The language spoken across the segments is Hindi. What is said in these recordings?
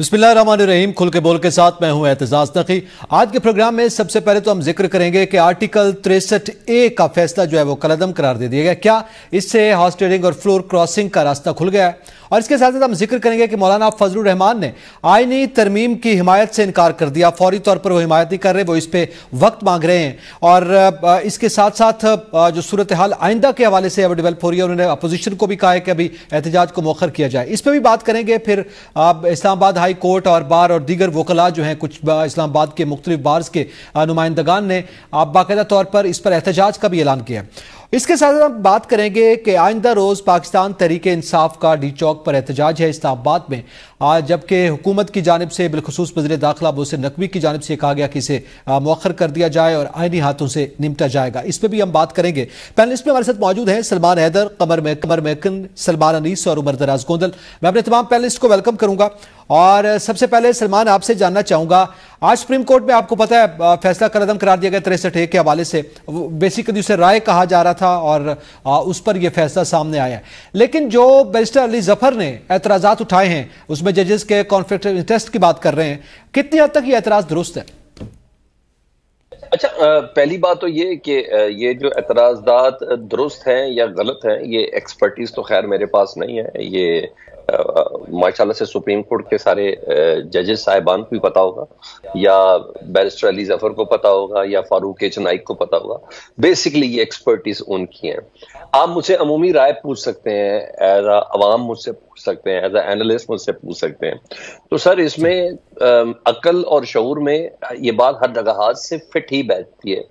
बिस्मिल्लाहिर्रहमानिर्रहीम। खुल के बोल के साथ मैं हूं एतजाज तकी। आज के प्रोग्राम में सबसे पहले तो हम जिक्र करेंगे कि आर्टिकल 63A का फैसला जो है वो कलअदम करार दे दिया गया। क्या इससे हॉर्स ट्रेडिंग और फ्लोर क्रॉसिंग का रास्ता खुल गया है? और इसके साथ साथ हम जिक्र करेंगे कि मौलाना फजलुर रहमान ने आईनी तरमीम की हिमायत से इनकार कर दिया। फौरी तौर पर वो हिमायत नहीं कर रहे, वो इस पर वक्त मांग रहे हैं। और इसके साथ साथ जो सूरत हाल आइंदा के हवाले से अब डेवलप हो रही है, उन्होंने अपोजिशन को भी कहा है कि अभी एहतजाज को मौखर किया जाए। इस पर भी बात करेंगे। फिर इस्लामाबाद हाई कोर्ट और बार और दीगर वकला जो हैं, कुछ इस्लामाबाद के मुख्तलिफ बार्स के नुमाइंदगान ने आप बाकायदा तौर पर इस पर एहतजाज का भी ऐलान किया। इसके साथ हम बात करेंगे कि आइंदा रोज़ पाकिस्तान तहरीके इंसाफ का डी चौक पर एहतजाज है इस्लामाबाद में आज, जबकि हुकूमत की जानब से बिलखसूस वज़ीर दाखिला मोहसिन नकवी की जानब से कहा गया कि इसे मौखर कर दिया जाए और आइनी हाथों से निपटा जाएगा। इस पर भी हम बात करेंगे। पैनलिस्ट में हमारे साथ मौजूद हैं सलमान हैदर, कमर मेकन, सलमान अनीस और उमर दराज गोंदल। मैं अपने तमाम पैनलिस्ट को वेलकम करूँगा। और सबसे पहले सलमान, आपसे जानना चाहूँगा, आज सुप्रीम कोर्ट में आपको पता है फैसला कलअदम करार दिया गया 63A के हवाले से, बेसिकली उसे राय कहा जा रहा था और उस पर यह फैसला सामने आया। लेकिन जो बैरिस्टर अली जफर ने एतराज़ात उठाए हैं उसमें जजेस के कॉन्फ्लिक्ट ऑफ इंटरेस्ट की बात कर रहे हैं, कितनी हद तक ये एतराज़ दुरुस्त है? अच्छा, पहली बात तो ये कि ये जो एतराज़ात दुरुस्त हैं या गलत हैं, ये एक्सपर्टीज तो खैर मेरे पास नहीं है। ये माशाल्लाह से सुप्रीम कोर्ट के सारे जजेस साहिबान को भी पता होगा, या बैरिस्टर अली जफर को पता होगा, या फारूक एच नाइक को पता होगा। बेसिकली ये एक्सपर्टीज उनकी हैं। आप मुझसे अमूमी राय पूछ सकते हैं, एज अ अवाम मुझसे पूछ सकते हैं, एज अ एनालिस्ट मुझसे पूछ सकते हैं। तो सर, इसमें अकल और शऊर में ये बात हर लिहाज से फिट ही बैठती है,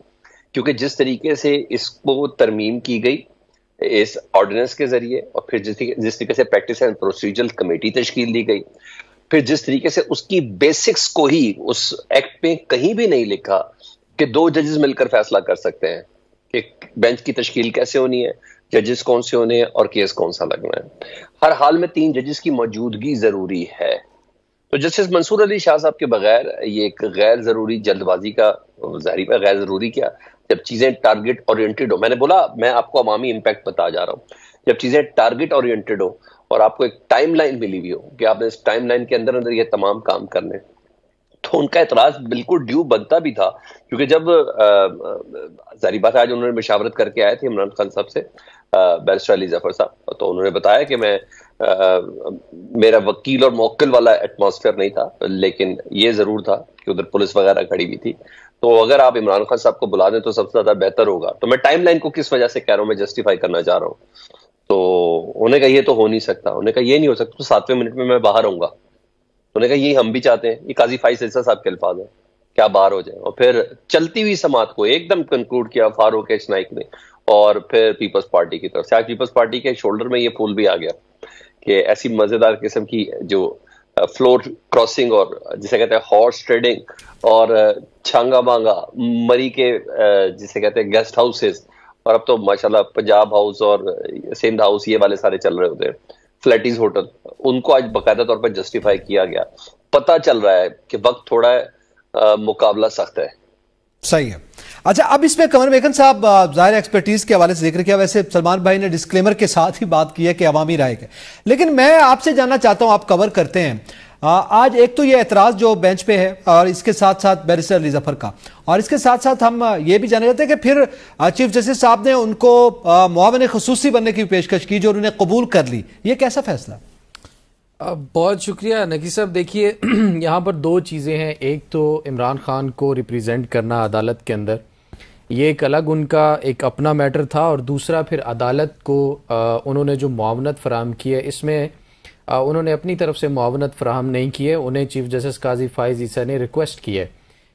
क्योंकि जिस तरीके से इसको तरमीम की गई इस ऑर्डिनेंस के जरिए, और फिर जिस तरीके से प्रैक्टिस एंड प्रोसीजर कमेटी तश्कील दी गई, फिर जिस तरीके से उसकी बेसिक्स को ही उस एक्ट में कहीं भी नहीं लिखा कि दो जजेस मिलकर फैसला कर सकते हैं कि बेंच की तश्कील कैसे होनी है, जजेस कौन से होने हैं और केस कौन सा लगना है। हर हाल में तीन जजेस की मौजूदगी जरूरी है। तो जस्टिस मंसूर अली शाह साहब के बगैर ये एक गैर जरूरी जल्दबाजी का, जाहिर है गैर जरूरी क्या, जब चीज़ें टारगेट ओरिएंटेड हो, मैंने बोला मैं आपको अवामी इम्पैक्ट बता जा रहा हूँ, जब चीज़ें टारगेट ओरिएंटेड हो और आपको एक टाइमलाइन मिली हुई हो कि आपने इस टाइमलाइन के अंदर अंदर ये तमाम काम करने, तो उनका एतराज़ बिल्कुल ड्यू बनता भी था। क्योंकि जब जारी बात, आज उन्होंने मशावरत करके आए थे इमरान खान साहब से, बैरिस्टर अली जफर साहब, तो उन्होंने बताया कि मैं मेरा वकील और मौक्किल वाला एटमॉस्फेयर नहीं था, लेकिन ये ज़रूर था कि उधर पुलिस वगैरह खड़ी हुई थी। तो अगर आप इमरान खान साहब को बुला दें तो सबसे ज़्यादा बेहतर होगा। तो मैं टाइमलाइन को किस वजह से कह रहा हूँ, मैं जस्टिफाई करना चाह रहा हूँ। तो उन्होंने कहा ये तो हो नहीं सकता, उन्होंने कहा ये नहीं हो सकता, तो 7वें मिनट में मैं बाहर आऊँगा। उन्होंने कहा ये हम भी चाहते हैं, ये काजी फाइज इसा साहब के अल्फाज हैं, क्या बाहर हो जाए। और फिर चलती हुई समात को एकदम कंक्लूड किया फारूक एच नाइक ने, और फिर पीपल्स पार्टी की तरफ से। आज पीपल्स पार्टी के शोल्डर में ये फूल भी आ गया कि ऐसी मज़ेदार किस्म की जो फ्लोर क्रॉसिंग और जिसे कहते हैं हॉर्स ट्रेडिंग और छांगा मांगा मरी के जिसे कहते हैं गेस्ट हाउसेस, और अब तो माशाल्लाह पंजाब हाउस और सिंध हाउस ये वाले सारे चल रहे होते हैं, फ्लैटीज होटल, उनको आज बाकायदा तौर पर जस्टिफाई किया गया। पता चल रहा है कि वक्त थोड़ा है, मुकाबला सख्त है। सही है। अच्छा, अब इसमें कमर मेकन साहब, जाहिर एक्सपर्टीज़ के हवाले से जिक्र किया, वैसे सलमान भाई ने डिस्क्लेमर के साथ ही बात की है कि अवामी राय है, लेकिन मैं आपसे जानना चाहता हूं, आप कवर करते हैं आज एक तो ये एतराज़ जो बेंच पे है और इसके साथ साथ बैरिस्टर अली जफर का, और इसके साथ साथ हम ये भी जानना चाहते हैं कि फिर चीफ जस्टिस साहब ने उनको मुआविन खुसूसी बनने की पेशकश की जो उन्होंने कबूल कर ली। ये कैसा फैसला? बहुत शुक्रिया नकी साहब। देखिए, यहाँ पर दो चीज़ें हैं। एक तो इमरान खान को रिप्रेजेंट करना अदालत के अंदर, ये एक अलग उनका एक अपना मैटर था, और दूसरा फिर अदालत को उन्होंने जो मुआवनत फराहम की है, इसमें उन्होंने अपनी तरफ से मुआवनत फराहम नहीं की है। उन्हें चीफ जस्टिस काजी फाइज ईसा ने रिक्वेस्ट की है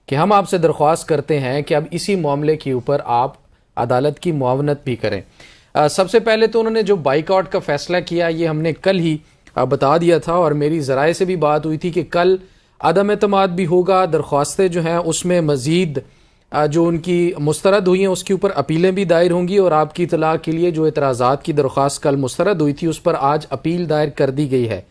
कि हम आपसे दरख्वास्त करते हैं कि अब इसी मामले के ऊपर आप अदालत की मुआवनत भी करें। सबसे पहले तो उन्होंने जो बाइकआउट का फैसला किया, ये हमने कल ही बता दिया था, और मेरी ज़राए से भी बात हुई थी कि कल अदम एतमाद भी होगा, दरख्वास्तें जो हैं उसमें मज़ीद जो उनकी मुस्तरद हुई हैं उसके ऊपर अपीलें भी दायर होंगी, और आपकी इतला के लिए जो एतराज़ात की दरख्वास्त कल मुस्तरद हुई थी उस पर आज अपील दायर कर दी गई है।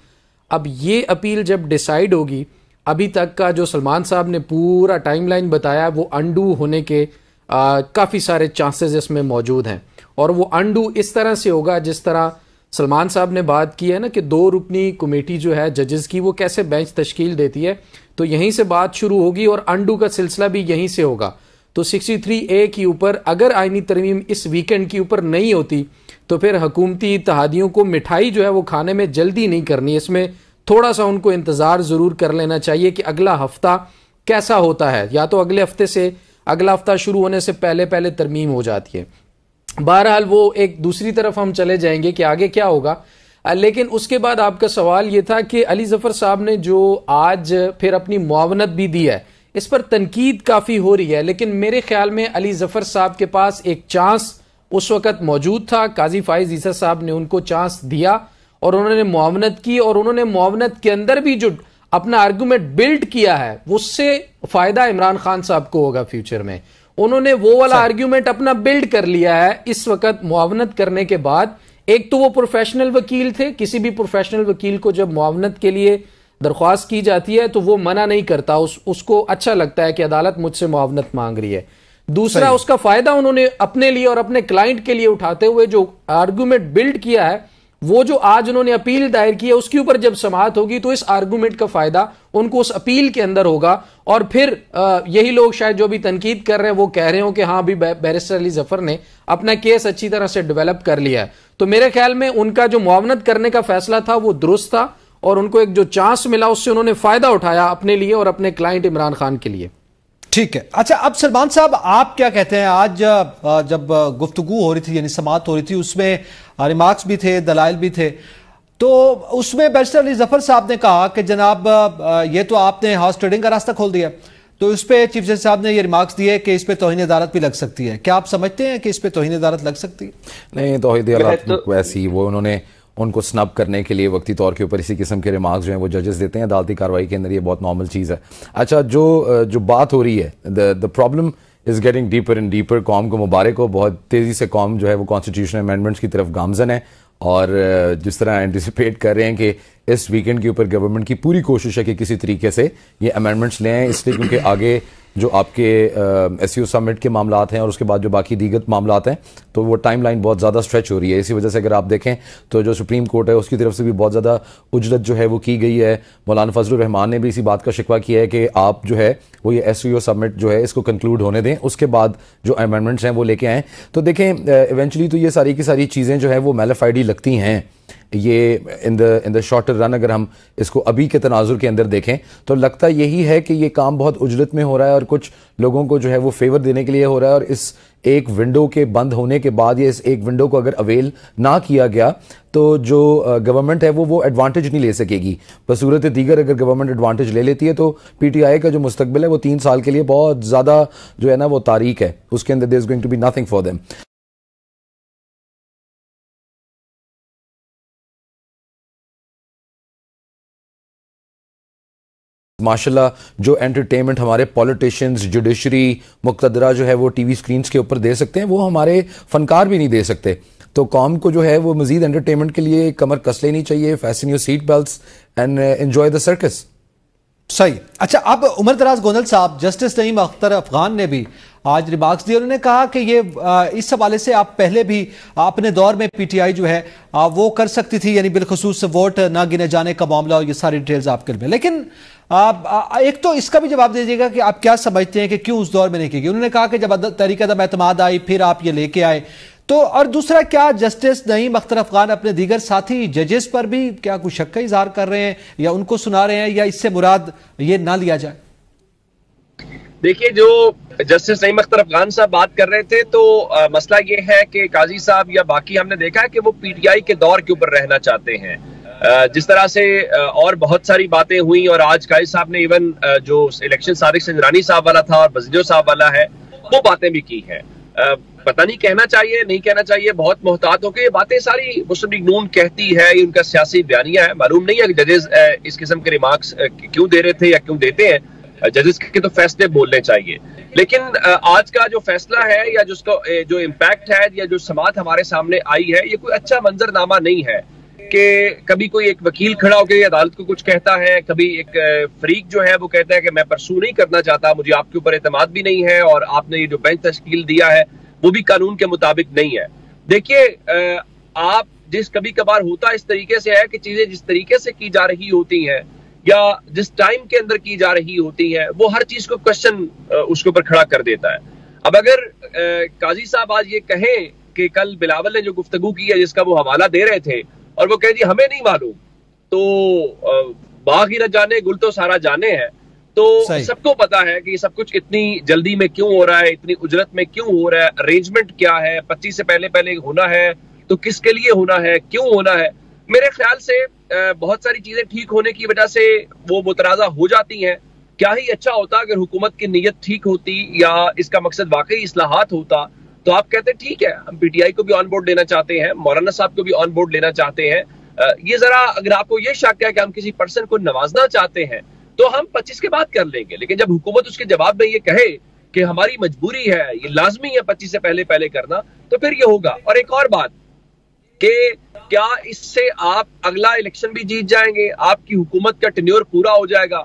अब ये अपील जब डिसाइड होगी, अभी तक का जो सलमान साहब ने पूरा टाइमलाइन बताया वो अनडू होने के काफ़ी सारे चांसेस इसमें मौजूद हैं, और वो अनडू इस तरह से होगा जिस तरह सलमान साहब ने बात की है ना कि दो रुकनी कमेटी जो है जजेस की वो कैसे बेंच तश्कील देती है, तो यहीं से बात शुरू होगी और अंडू का सिलसिला भी यहीं से होगा। तो 63A के ऊपर अगर आइनी तरमीम इस वीकेंड के ऊपर नहीं होती तो फिर हकूमती इत्तहादियों को मिठाई जो है वो खाने में जल्दी नहीं करनी, इसमें थोड़ा सा उनको इंतज़ार ज़रूर कर लेना चाहिए कि अगला हफ्ता कैसा होता है, या तो अगले हफ्ते से अगला हफ्ता शुरू होने से पहले पहले तरमीम हो जाती है। बहरहाल वो एक दूसरी तरफ हम चले जाएंगे कि आगे क्या होगा। लेकिन उसके बाद आपका सवाल ये था कि अली ज़फ़र साहब ने जो आज फिर अपनी मुआवनत भी दी है, इस पर तनकीद काफ़ी हो रही है, लेकिन मेरे ख्याल में अली ज़फ़र साहब के पास एक चांस उस वक़्त मौजूद था। काजी फ़ाइज़ ईसा साहब ने उनको चांस दिया और उन्होंने मुआवनत की, और उन्होंने मुआवनत के अंदर भी जो अपना आर्गूमेंट बिल्ड किया है उससे फ़ायदा इमरान खान साहब को होगा फ्यूचर में। उन्होंने वो वाला आर्ग्यूमेंट अपना बिल्ड कर लिया है इस वक्त मुआवनत करने के बाद। एक तो वो प्रोफेशनल वकील थे, किसी भी प्रोफेशनल वकील को जब मुआवनत के लिए दरख्वास्त की जाती है तो वो मना नहीं करता, उसको अच्छा लगता है कि अदालत मुझसे मुआवनत मांग रही है। दूसरा, उसका फायदा उन्होंने अपने लिए और अपने क्लाइंट के लिए उठाते हुए जो आर्गूमेंट बिल्ड किया है, वो जो आज उन्होंने अपील दायर की है उसके ऊपर जब समाअत होगी तो इस आर्गूमेंट का फायदा उनको उस अपील के अंदर होगा। और फिर यही लोग शायद जो भी तनकीद कर रहे हैं वो कह रहे हो कि हाँ अभी बैरिस्टर अली ज़फ़र ने अपना केस अच्छी तरह से डेवलप कर लिया है। तो मेरे ख्याल में उनका जो मुआवनत करने का फैसला था वो दुरुस्त था, और उनको एक जो चांस मिला उससे उन्होंने फायदा उठाया अपने लिए और अपने क्लाइंट इमरान खान के लिए। ठीक है, अच्छा अब सलमान साहब आप क्या कहते हैं, आज जब गुफ्तगू हो रही थी यानी समाअत हो रही थी उसमें रिमार्क्स भी थे दलाइल भी थे, तो उसमें बैरिस्टर अली ज़फ़र साहब ने कहा कि जनाब ये तो आपने हाउस ट्रेडिंग का रास्ता खोल दिया, तो इस पर चीफ जस्टिस साहब ने ये रिमार्क्स दिए कि इस पर तौहीन अदालत भी लग सकती है। क्या आप समझते हैं कि इस पर तौहीन अदालत लग सकती है? नहीं, तौहीन अदालत वैसी वो उन्होंने उनको स्नब करने के लिए वक्ती तौर के ऊपर इसी किस्म के रिमार्क्स जो हैं वो जजेस देते हैं, अदालती कार्रवाई के अंदर ये बहुत नॉर्मल चीज़ है। अच्छा, जो बात हो रही है the problem is getting deeper and deeper. कौम को मुबारक हो, बहुत तेज़ी से कौम जो है वो कॉन्स्टिट्यूशन अमेंडमेंट्स की तरफ गामजन है, और जिस तरह एंटिसिपेट कर रहे हैं कि इस वीकेंड के ऊपर गवर्नमेंट की पूरी कोशिश है कि किसी तरीके से ये अमेंडमेंट्स लें, इसलिए क्योंकि आगे जो आपके एससीओ समिट के मामलात हैं और उसके बाद जो बाकी दीगत मामलात हैं तो वो टाइमलाइन बहुत ज़्यादा स्ट्रेच हो रही है। इसी वजह से अगर आप देखें तो जो सुप्रीम कोर्ट है उसकी तरफ से भी बहुत ज़्यादा उजलत जो है वो की गई है। मौलाना फजलुर रहमान ने भी इसी बात का शिकवा किया है कि आप जो है वो ये एससीओ समिट जो है इसको कंक्लूड होने दें, उसके बाद जो अमेंडमेंट्स हैं वो लेके आएँ। तो देखें इवेंचुअली तो ये सारी की सारी चीज़ें जो है वो मैलफाइडी लगती हैं, ये इन द शॉर्टर रन अगर हम इसको अभी के तनाजुर के अंदर देखें तो लगता यही है कि ये काम बहुत उजलत में हो रहा है और कुछ लोगों को जो है वो फेवर देने के लिए हो रहा है, और इस एक विंडो के बंद होने के बाद या इस एक विंडो को अगर अवेल ना किया गया तो जो गवर्नमेंट है वो एडवांटेज नहीं ले सकेगी। बसूरत दीगर अगर गवर्नमेंट एडवांटेज ले लेती है तो पीटीआई का जो मुस्तकबिल है वो 3 साल के लिए बहुत ज़्यादा जो है ना वो तारीक है, उसके अंदर there is going to be nothing for them. माशाल्लाह जो एंटरटेनमेंट हमारे पॉलिटिशियंस जुडिशरी मुक्तदरा जो है वो टीवी स्क्रीन्स के ऊपर दे सकते हैं वो हमारे फनकार भी नहीं दे सकते। तो कौम को जो है वो मजीद एंटरटेनमेंट के लिए कमर कस लेनी चाहिए। Fasten your seat belts and enjoy the circus. सही। अच्छा, अब उमर दराज गोंदल साहब, जस्टिस नईम अख्तर अफगान ने भी आज रिमार्क्स दिए। उन्होंने कहा कि ये इस हवाले से आप पहले भी अपने दौर में पीटीआई जो है वो कर सकती थी, यानी बिलखसूस वोट ना गिने जाने का मामला और ये सारी डिटेल्स आपके लिए, लेकिन आप एक तो इसका भी जवाब दीजिएगा कि आप क्या समझते हैं कि क्यों उस दौर में नहीं की गई। उन्होंने कहा कि जब तहरीक अदम एतमाद आई फिर आप ये लेके आए, तो और दूसरा क्या जस्टिस नईम अख्तर अफगान अपने दीगर साथी जजेस पर भी क्या कुछ शक का इजहार कर रहे हैं या उनको सुना रहे हैं, या इससे मुराद ये ना लिया जाए? देखिए, जो जस्टिस नईम अख्तर अफगान साहब बात कर रहे थे तो मसला ये है कि काजी साहब या बाकी हमने देखा है कि वो पीटीआई के दौर के ऊपर रहना चाहते हैं। जिस तरह से और बहुत सारी बातें हुई, और आज काजी साहब ने इवन जो इलेक्शन सादिक संजरानी साहब वाला था और बजीरो साहब वाला है वो बातें भी की हैं। पता नहीं कहना चाहिए नहीं कहना चाहिए, बहुत मोहतात होकर ये बातें सारी मुस्लिम लीग नून कहती है, ये उनका सियासी बयानिया है। मालूम नहीं है कि जजेस इस किस्म के रिमार्क्स क्यों दे रहे थे या क्यों देते हैं, जजेस के तो फैसले बोलने चाहिए। लेकिन आज का जो फैसला है या जिसको जो इम्पैक्ट है या जो समात हमारे सामने आई है, ये कोई अच्छा मंजरनामा नहीं है कि कभी कोई एक वकील खड़ा होकर अदालत को कुछ कहता है, कभी एक फरीक जो है वो कहता है कि मैं परसू नहीं करना चाहता, मुझे आपके ऊपर एतमाद भी नहीं है और आपने ये जो बेंच तश्कील दिया है वो भी कानून के मुताबिक नहीं है। देखिए, आप जिस कभी कभार होता इस तरीके से है कि चीजें जिस तरीके से की जा रही होती हैं या जिस टाइम के अंदर की जा रही होती है, वो हर चीज को क्वेश्चन उसके ऊपर खड़ा कर देता है। अब अगर काजी साहब आज ये कहें कि कल बिलावल ने जो गुफ्तगू की है जिसका वो हवाला दे रहे थे और वो कह जी हमें नहीं मालूम, तो बाग ही न जाने गुल तो सारा जाने हैं। तो सबको पता है कि सब कुछ इतनी जल्दी में क्यों हो रहा है, इतनी उजरत में क्यों हो रहा है, अरेंजमेंट क्या है, 25 से पहले पहले होना है तो किसके लिए होना है, क्यों होना है। मेरे ख्याल से बहुत सारी चीजें ठीक होने की वजह से वो मुतराजा हो जाती हैं। क्या ही अच्छा होता अगर हुकूमत की नीयत ठीक होती या इसका मकसद वाकई इस्लाहात होता, तो आप कहते ठीक है हम पीटीआई को भी ऑन बोर्ड लेना चाहते हैं, मौलाना साहब को भी ऑन बोर्ड लेना चाहते हैं। ये जरा अगर आपको ये शक है कि हम किसी पर्सन को नवाजना चाहते हैं तो हम 25 के बाद कर लेंगे, लेकिन जब हुकूमत उसके जवाब में ये कहे कि हमारी मजबूरी है, ये लाजमी है 25 से पहले पहले करना, तो फिर ये होगा। और एक और बात कि क्या इससे आप अगला इलेक्शन भी जीत जाएंगे, आपकी हुकूमत का टेन्योर पूरा हो जाएगा?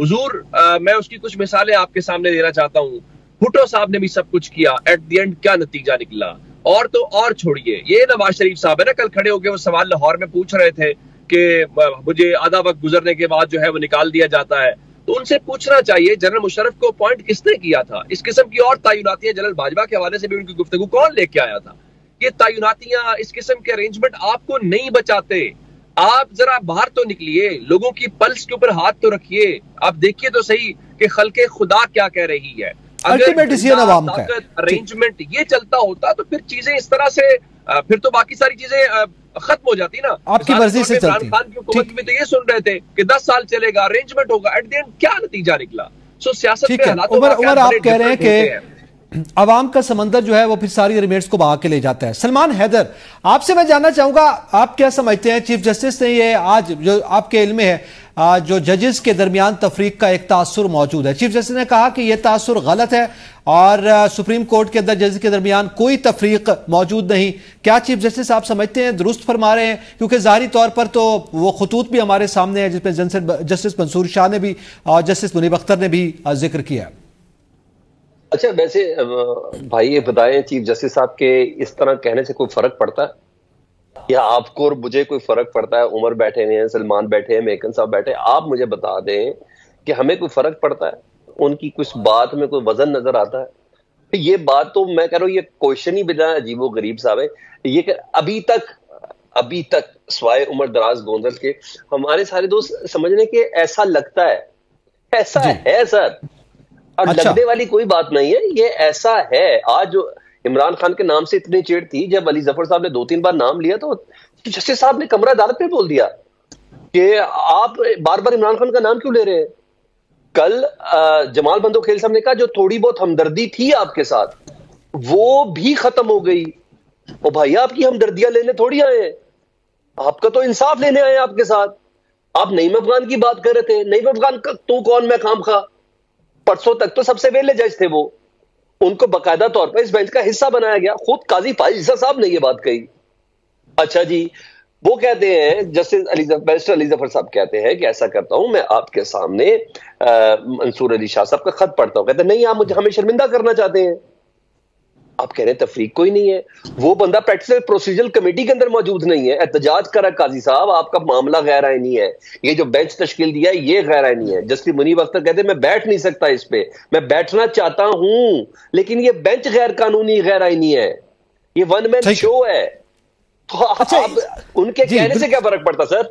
हुजूर मैं उसकी कुछ मिसालें आपके सामने देना चाहता हूँ। भुट्टो साहब ने भी सब कुछ किया, एट द एंड क्या नतीजा निकला, और तो और छोड़िए ये नवाज शरीफ साहब है ना, कल खड़े होकर वो सवाल लाहौर में पूछ रहे थे कि मुझे आधा वक्त गुजरने के बाद जो है वो निकाल दिया जाता है, तो उनसे पूछना चाहिए जनरल मुशर्रफ को अपॉइंट किसने किया था। इस किस्म की और तायुनातियां जनरल बाजवा के हवाले से भी उनकी गुफ्तगू कौन लेके आया था। ये तायुनातियां, इस किस्म के अरेंजमेंट आपको नहीं बचाते। आप जरा बाहर तो निकलिए, लोगों की पल्स के ऊपर हाथ तो रखिए, आप देखिए तो सही कि खल्के खुदा क्या कह रही है। अगर अरेंजमेंट ये चलता होता तो फिर चीजें इस तरह से फिर तो बाकी सारी चीजें खत्म हो जाती ना। आपकी मर्जी से चलती। इमरान खान की हुकूमत में तो ये सुन रहे थे कि 10 साल चलेगा, अरेंजमेंट होगा, एट द एंड क्या नतीजा निकला। सो सियासत में हालात आप कह रहे हैं कि आवाम का समंदर जो है वो फिर सारी रिमेट्स को बहा के ले जाता है। सलमान हैदर, आपसे मैं जानना चाहूंगा आप क्या समझते हैं, चीफ जस्टिस ने ये आज जो आपके इल्म में है जो जजेस के दरमियान तफरीक का एक तासुर मौजूद है, चीफ जस्टिस ने कहा कि यह तासुर गलत है और सुप्रीम कोर्ट के अंदर जजेस के दरमियान कोई तफरीक मौजूद नहीं, क्या चीफ जस्टिस आप समझते हैं दुरुस्त फरमा रहे हैं? क्योंकि जाहिर तौर पर तो वो खतूत भी हमारे सामने है जिसमें जस्टिस मंसूर शाह ने भी और जस्टिस मुनीब अख्तर ने भी जिक्र किया। अच्छा वैसे भाई ये बताएं चीफ जस्टिस साहब के इस तरह कहने से कोई फर्क पड़ता है या आपको और मुझे कोई फर्क पड़ता है? उमर बैठे हैं, सलमान बैठे हैं, मेकन साहब बैठे हैं, आप मुझे बता दें कि हमें कोई फर्क पड़ता है? उनकी कुछ बात में कोई वजन नजर आता है? ये बात तो मैं कह रहा हूँ ये क्वेश्चन ही बिना अजीबो गरीब साहब है। ये अभी तक स्वाय उमर दराज गोंदल के हमारे सारे दोस्त समझने के ऐसा लगता है, ऐसा है सर। और अच्छा। लगने वाली कोई बात नहीं है, ये ऐसा है। आज जो इमरान खान के नाम से इतनी चिढ़ थी, जब अली जफर साहब ने 2-3 बार नाम लिया तो जस्टिस साहब ने कमरा अदालत पे बोल दिया कि आप बार बार इमरान खान का नाम क्यों ले रहे हैं। कल जमाल बंदो खेल साहब ने कहा जो थोड़ी बहुत हमदर्दी थी आपके साथ वो भी खत्म हो गई। ओ भाई आपकी हमदर्दियां लेने थोड़ी आए हैं, आपका तो इंसाफ लेने आए हैं। आपके साथ आप नईम अफगान की बात कर रहे थे, नईम अफगान का तू कौन मैं खाम खा, परसों तक तो सबसे पहले जज थे वो, उनको बकायदा तौर पर इस बेंच का हिस्सा बनाया गया। खुद काजी फाइज ईसा साहब ने ये बात कही। अच्छा जी वो कहते हैं जस्टिस बैरिस्टर अली जफर साहब कहते हैं कि ऐसा करता हूं मैं आपके सामने मंसूर अली शाह साहब का खत पढ़ता हूं, कहते हैं नहीं आप मुझे हमें शर्मिंदा करना चाहते हैं। आप कह रहे हैं तफरीक कोई नहीं है, वो बंदा प्रैक्टिस एंड प्रोसीजर कमेटी के अंदर मौजूद नहीं है। एहतजाज करा काजी साहब आपका मामला गैर आईनी है, ये जो बेंच तश्कील दिया है ये गैर आईनी है। जस्टिस मुनीब अख्तर कहते हैं मैं बैठ नहीं सकता इस पे, मैं बैठना चाहता हूं लेकिन ये बेंच गैर कानूनी गैर आईनी है, ये वन मैन शो है। तो आप उनके कहने से क्या फर्क पड़ता सर?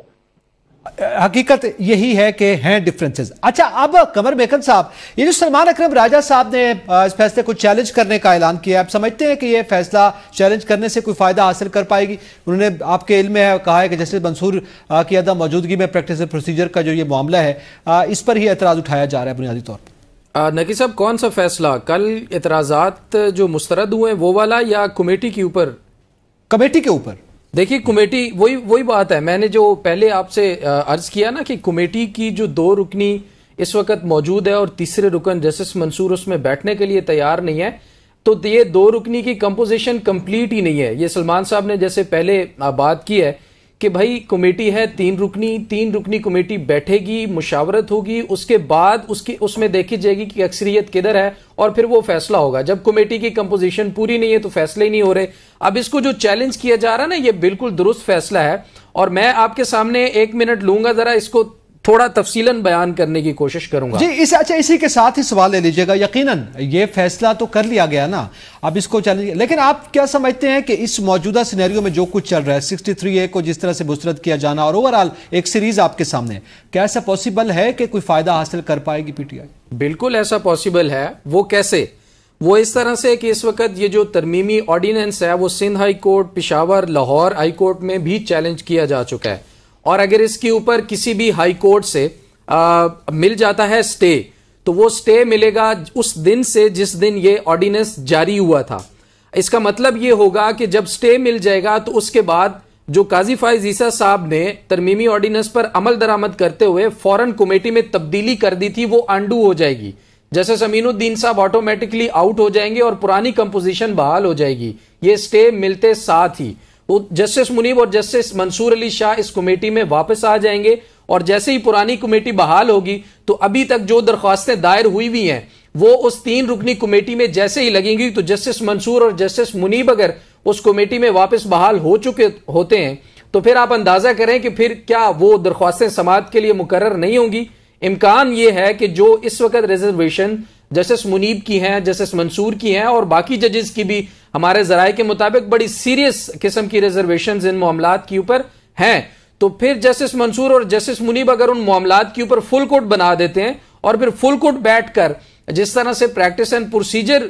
हकीकत यही है कि हैं डिफरेंसेस। अच्छा अब कमर मेकन साहब, ये जो सलमान अकरम राजा साहब ने इस फैसले को चैलेंज करने का ऐलान किया, आप समझते हैं कि ये फैसला चैलेंज करने से कोई फायदा हासिल कर पाएगी? उन्होंने आपके इल्म में कहा है कि जस्टिस मंसूर की अदम मौजूदगी में प्रैक्टिस एंड प्रोसीजर का जो ये मामला है इस पर ही एतराज उठाया जा रहा है बुनियादी तौर पर। नकी साहब कौन सा फैसला, कल एतराजात जो मुस्तरद हुए वो वाला या कमेटी के ऊपर? कमेटी के ऊपर। देखिए कमेटी वही बात है, मैंने जो पहले आपसे अर्ज किया ना कि कमेटी की जो 2 रुकनी इस वक्त मौजूद है और तीसरे रुकन जस्टिस मंसूर उसमें बैठने के लिए तैयार नहीं है, तो ये 2 रुकनी की कंपोजिशन कंप्लीट ही नहीं है। ये सलमान साहब ने जैसे पहले बात की है कि भाई कमेटी है तीन रुकनी कमेटी बैठेगी, मुशावरत होगी, उसके बाद उसकी उसमें देखी जाएगी कि अक्सरियत किधर है और फिर वो फैसला होगा। जब कमेटी की कंपोजिशन पूरी नहीं है तो फैसले ही नहीं हो रहे। अब इसको जो चैलेंज किया जा रहा है ना, ये बिल्कुल दुरुस्त फैसला है। और मैं आपके सामने एक मिनट लूंगा, जरा इसको थोड़ा तफसीलन बयान करने की कोशिश करूंगा जी। इसी के साथ ही सवाल ले लीजिएगा। यकीनन ये फैसला तो कर लिया गया ना, अब इसको चैलेंज, लेकिन आप क्या समझते हैं कि इस मौजूदा सिनेरियो में जो कुछ चल रहा है, 63A को जिस तरह से मुस्तरद किया जाना और ओवरऑल एक सीरीज आपके सामने, क्या ऐसा पॉसिबल है कि कोई फायदा हासिल कर पाएगी पीटीआई? बिल्कुल ऐसा पॉसिबल है। वो कैसे? वो इस तरह से कि इस वक्त ये जो तरमीमी ऑर्डिनेंस है वो Sindh high court, Peshawar, Lahore high court में भी चैलेंज किया जा चुका है। और अगर इसके ऊपर किसी भी हाई कोर्ट से मिल जाता है स्टे, तो वो स्टे मिलेगा उस दिन से जिस दिन ये ऑर्डिनेंस जारी हुआ था। इसका मतलब ये होगा कि जब स्टे मिल जाएगा तो उसके बाद जो काजी फाइज ईसा साहब ने तरमीमी ऑर्डिनेंस पर अमल दरामद करते हुए फौरन कमेटी में तब्दीली कर दी थी, वो अंडू हो जाएगी। जैसे समीनुद्दीन साहब ऑटोमेटिकली आउट हो जाएंगे और पुरानी कंपोजिशन बहाल हो जाएगी, ये स्टे मिलते साथ ही। तो जस्टिस मुनीब और जस्टिस मंसूर अली शाह इस कमेटी में वापस आ जाएंगे और जैसे ही पुरानी कमेटी बहाल होगी तो अभी तक जो दरख्वास्तें दायर हुई हुई हैं वो उस तीन रुकनी कमेटी में जैसे ही लगेंगी तो जस्टिस मंसूर और जस्टिस मुनीब अगर उस कमेटी में वापस बहाल हो चुके होते हैं तो फिर आप अंदाजा करें कि फिर क्या वो दरख्वास्तें समाअत के लिए मुकर्रर नहीं होंगी। इम्कान ये है कि जो इस वक्त रिजर्वेशन जस्टिस मुनीब की हैं, जस्टिस मंसूर की हैं और बाकी जजेस की भी हमारे जराये के मुताबिक बड़ी सीरियस किस्म की रिजर्वेशंस इन मामलात के ऊपर हैं, तो फिर जस्टिस मंसूर और जस्टिस मुनीब अगर उन मामलात के ऊपर फुल कोर्ट बना देते हैं और फिर फुल कोर्ट बैठकर जिस तरह से प्रैक्टिस एंड प्रोसीजर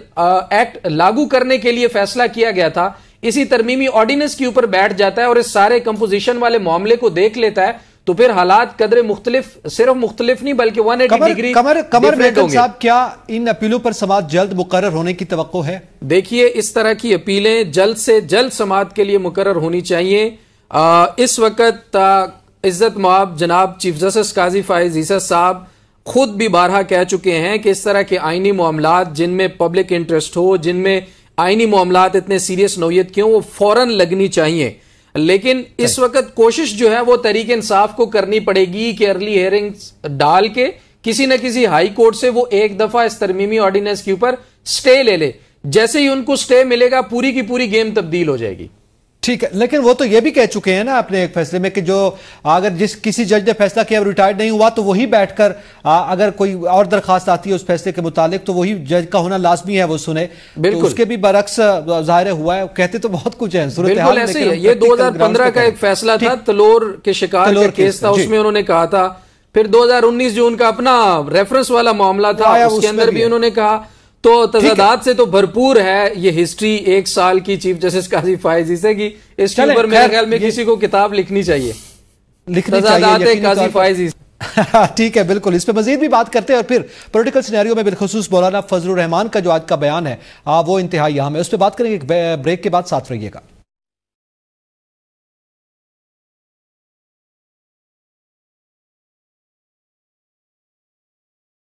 एक्ट लागू करने के लिए फैसला किया गया था, इसी तरमीमी ऑर्डिनेंस के ऊपर बैठ जाता है और इस सारे कंपोजिशन वाले मामले को देख लेता है, तो फिर हालात कदरे मुख्तलिफ, सिर्फ मुख्तलिफ नहीं बल्कि 180 डिग्री। कमर मेकन साहब, क्या इन अपीलों पर समाअत जल्द मुकर्रर होने की तवक्को है? देखिए, इस तरह की अपीलें जल्द से जल्द समाअत के लिए मुकर्रर होनी चाहिए। इस वक्त इज्जत माब जनाब चीफ जस्टिस काजी फाइज ईसा साहब खुद भी बारहा कह चुके हैं कि इस तरह के आइनी मामलात जिनमें पब्लिक इंटरेस्ट हो, जिनमें आइनी मामलात इतने सीरियस नौयत के हों, वो फौरन लगनी चाहिए। लेकिन इस वक्त कोशिश जो है वो तरीके इंसाफ को करनी पड़ेगी कि अर्ली हेयरिंग्स डाल के किसी न किसी हाई कोर्ट से वो एक दफा इस तरमीमी ऑर्डिनेंस के ऊपर स्टे ले ले। जैसे ही उनको स्टे मिलेगा पूरी की पूरी गेम तब्दील हो जाएगी। ठीक है, लेकिन वो तो ये भी कह चुके हैं ना अपने एक फैसले में कि जो अगर जिस किसी जज ने फैसला किया रिटायर्ड नहीं हुआ तो वही बैठकर अगर कोई और दरखास्त आती है उस फैसले के मुताबिक तो वही जज का होना लाजमी है वो सुने। बिल्कुल, तो उसके भी बरक्स जाहिर हुआ है, कहते तो बहुत कुछ है। बिल्कुल ऐसे ही ये 2015 का एक फैसला था, तलोर के शिकार का केस था, उसमें उन्होंने कहा था। फिर 2019 जो उनका अपना रेफरेंस वाला मामला था उसके अंदर भी उन्होंने कहा। तो तजादात से तो भरपूर है ये हिस्ट्री एक साल की चीफ जस्टिस काजी फाइज ईसा की। इस पर मेरे ख्याल में किसी को किताब लिखनी चाहिए, तजादात काजी फाइज ईसा। ठीक है, बिल्कुल इस पर मजीद भी बात करते हैं और फिर पॉलिटिकल सिनेरियो में बिलखुसूस मौलाना फजलुर रहमान का जो आज का बयान है वो इंतहाई अहम है, उस पर बात करेंगे ब्रेक के बाद। साथ रहिएगा।